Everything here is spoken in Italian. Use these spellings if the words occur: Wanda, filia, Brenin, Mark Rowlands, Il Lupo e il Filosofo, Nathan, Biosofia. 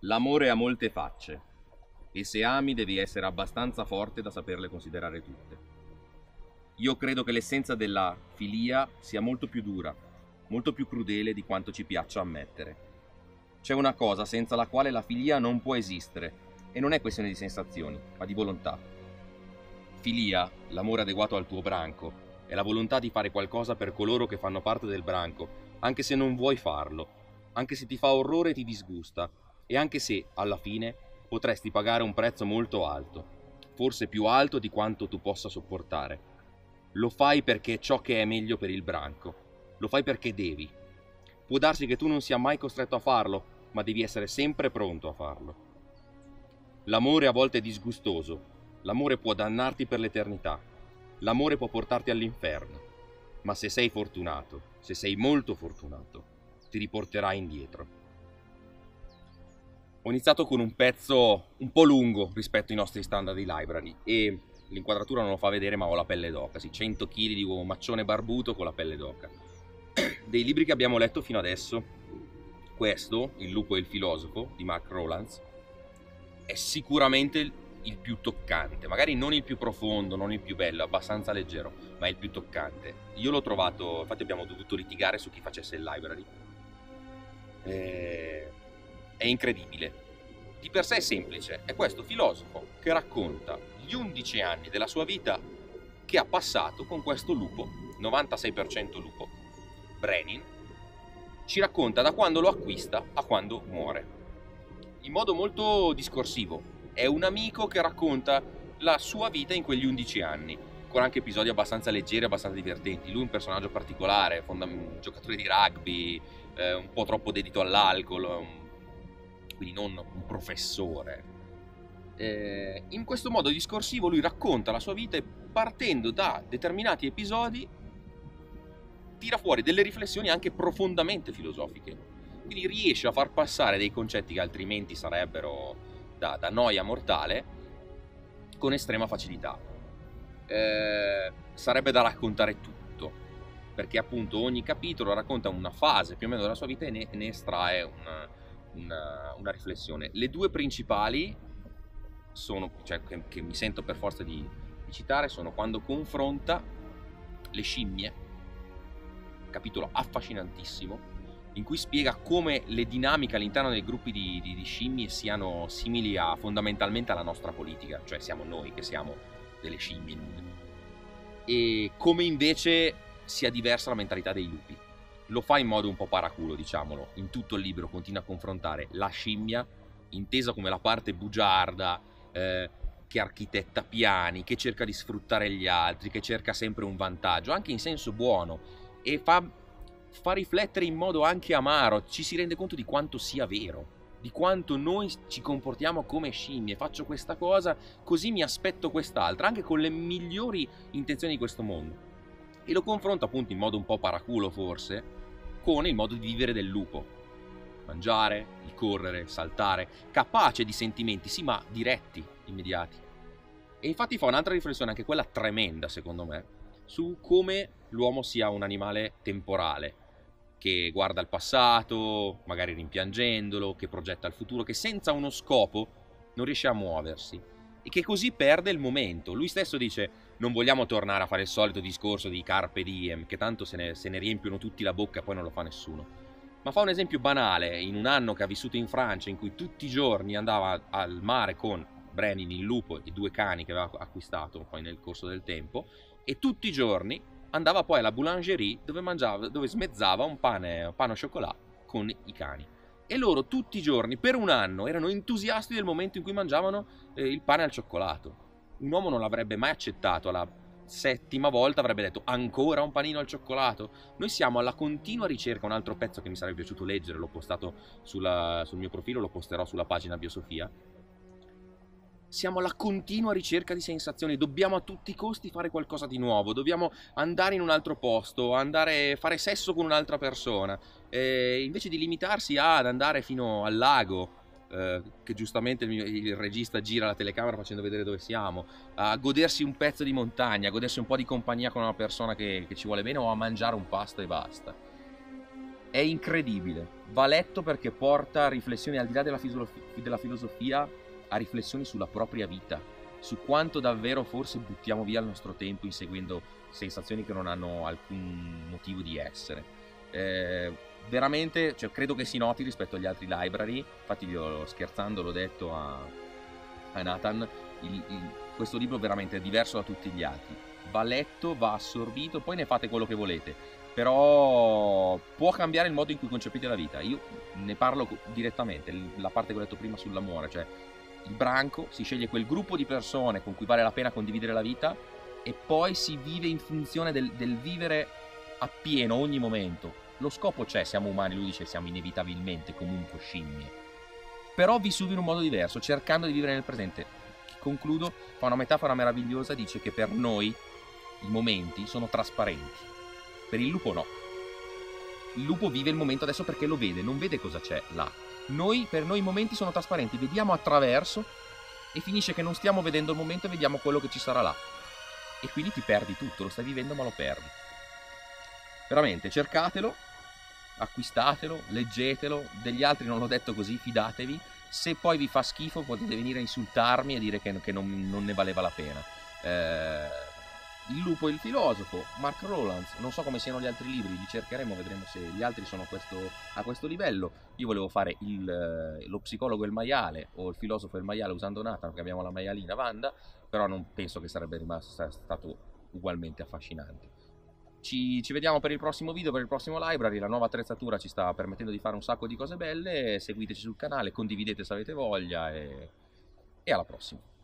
L'amore ha molte facce, e se ami devi essere abbastanza forte da saperle considerare tutte. Io credo che l'essenza della filia sia molto più dura, molto più crudele di quanto ci piaccia ammettere. C'è una cosa senza la quale la filia non può esistere, e non è questione di sensazioni, ma di volontà. Filia, l'amore adeguato al tuo branco, è la volontà di fare qualcosa per coloro che fanno parte del branco, anche se non vuoi farlo, anche se ti fa orrore e ti disgusta, e anche se, alla fine, potresti pagare un prezzo molto alto, forse più alto di quanto tu possa sopportare. Lo fai perché è ciò che è meglio per il branco, lo fai perché devi. Può darsi che tu non sia mai costretto a farlo, ma devi essere sempre pronto a farlo. L'amore a volte è disgustoso, l'amore può dannarti per l'eternità, l'amore può portarti all'inferno, ma se sei fortunato, se sei molto fortunato, ti riporterai indietro. Ho iniziato con un pezzo un po' lungo rispetto ai nostri standard di library e l'inquadratura non lo fa vedere, ma ho la pelle d'oca, sì, 100 kg di uomo maccione barbuto con la pelle d'oca. Dei libri che abbiamo letto fino adesso, questo, Il Lupo e il Filosofo di Mark Rowlands, è sicuramente il più toccante, magari non il più profondo, non il più bello, abbastanza leggero, ma è il più toccante. Io l'ho trovato, infatti abbiamo dovuto litigare su chi facesse il library. È incredibile. Di per sé è semplice, è questo filosofo che racconta gli 11 anni della sua vita che ha passato con questo lupo, 96% lupo, Brenin, ci racconta da quando lo acquista a quando muore, in modo molto discorsivo. È un amico che racconta la sua vita in quegli 11 anni, con anche episodi abbastanza leggeri, abbastanza divertenti. Lui è un personaggio particolare, un giocatore di rugby, un po' troppo dedito all'alcol, quindi non un professore. In questo modo discorsivo lui racconta la sua vita e partendo da determinati episodi tira fuori delle riflessioni anche profondamente filosofiche. Quindi riesce a far passare dei concetti che altrimenti sarebbero da noia mortale con estrema facilità. Sarebbe da raccontare tutto, perché appunto ogni capitolo racconta una fase più o meno della sua vita e ne estrae una riflessione. Le due principali sono, cioè, che mi sento per forza di citare, sono quando confronta le scimmie, capitolo affascinantissimo, in cui spiega come le dinamiche all'interno dei gruppi di scimmie siano simili fondamentalmente alla nostra politica, cioè siamo noi che siamo delle scimmie nude, e come invece sia diversa la mentalità dei lupi. Lo fa in modo un po' paraculo, diciamolo, in tutto il libro continua a confrontare la scimmia, intesa come la parte bugiarda, che architetta piani, che cerca di sfruttare gli altri, che cerca sempre un vantaggio, anche in senso buono, e fa riflettere in modo anche amaro. Ci si rende conto di quanto sia vero, di quanto noi ci comportiamo come scimmie, faccio questa cosa così mi aspetto quest'altra, anche con le migliori intenzioni di questo mondo, e lo confronta appunto in modo un po' paraculo forse con il modo di vivere del lupo, mangiare, il correre, saltare, capace di sentimenti sì ma diretti, immediati. E infatti fa un'altra riflessione, anche quella tremenda secondo me, su come l'uomo sia un animale temporale, che guarda al passato, magari rimpiangendolo, che progetta il futuro, che senza uno scopo non riesce a muoversi e che così perde il momento. Lui stesso dice: non vogliamo tornare a fare il solito discorso di carpe diem, che tanto se ne riempiono tutti la bocca e poi non lo fa nessuno. Ma fa un esempio banale, in un anno che ha vissuto in Francia, in cui tutti i giorni andava al mare con Brenin, il lupo, e 2 cani che aveva acquistato poi nel corso del tempo, e tutti i giorni andava poi alla boulangerie dove smezzava un pane au chocolat con i cani. E loro tutti i giorni, per un anno, erano entusiasti del momento in cui mangiavano il pane al cioccolato. Un uomo non l'avrebbe mai accettato, alla 7ª volta avrebbe detto: ancora un panino al cioccolato? Noi siamo alla continua ricerca. Un altro pezzo che mi sarebbe piaciuto leggere, l'ho postato sul mio profilo, lo posterò sulla pagina Biosofia. Siamo alla continua ricerca di sensazioni, dobbiamo a tutti i costi fare qualcosa di nuovo, dobbiamo andare in un altro posto, fare sesso con un'altra persona, invece di limitarsi ad andare fino al lago, che giustamente il regista gira la telecamera facendo vedere dove siamo, a godersi un pezzo di montagna, a godersi un po' di compagnia con una persona che ci vuole bene, o a mangiare un pasto e basta. È incredibile. va letto perché porta a riflessioni al di là della filosofia, a riflessioni sulla propria vita, su quanto davvero forse buttiamo via il nostro tempo inseguendo sensazioni che non hanno alcun motivo di essere. Veramente, cioè, credo che si noti rispetto agli altri library. Infatti io scherzando l'ho detto a Nathan, questo libro veramente è diverso da tutti gli altri, va letto, va assorbito, poi ne fate quello che volete, però può cambiare il modo in cui concepite la vita. Io ne parlo direttamente, la parte che ho detto prima sull'amore, cioè il branco, si sceglie quel gruppo di persone con cui vale la pena condividere la vita e poi si vive in funzione del vivere appieno ogni momento. Lo scopo c'è, siamo umani, lui dice siamo inevitabilmente comunque scimmie, però vissuti in un modo diverso, cercando di vivere nel presente. Concludo, fa una metafora meravigliosa, dice che per noi i momenti sono trasparenti, per il lupo no. Il lupo vive il momento adesso perché lo vede, non vede cosa c'è là. Per noi i momenti sono trasparenti, vediamo attraverso e finisce che non stiamo vedendo il momento e vediamo quello che ci sarà là. E quindi ti perdi tutto, lo stai vivendo ma lo perdi. Veramente, cercatelo, acquistatelo, leggetelo, degli altri non l'ho detto così, fidatevi. Se poi vi fa schifo potete venire a insultarmi e dire che non ne valeva la pena. Il Lupo e il Filosofo, Mark Rowlands, non so come siano gli altri libri, li cercheremo, vedremo se gli altri sono a questo livello. Io volevo fare lo psicologo e il maiale, o il filosofo e il maiale usando Nathan, perché abbiamo la maialina Wanda, però non penso che sarebbe rimasto stato ugualmente affascinante. Ci vediamo per il prossimo video, per il prossimo library, la nuova attrezzatura ci sta permettendo di fare un sacco di cose belle, seguiteci sul canale, condividete se avete voglia e alla prossima.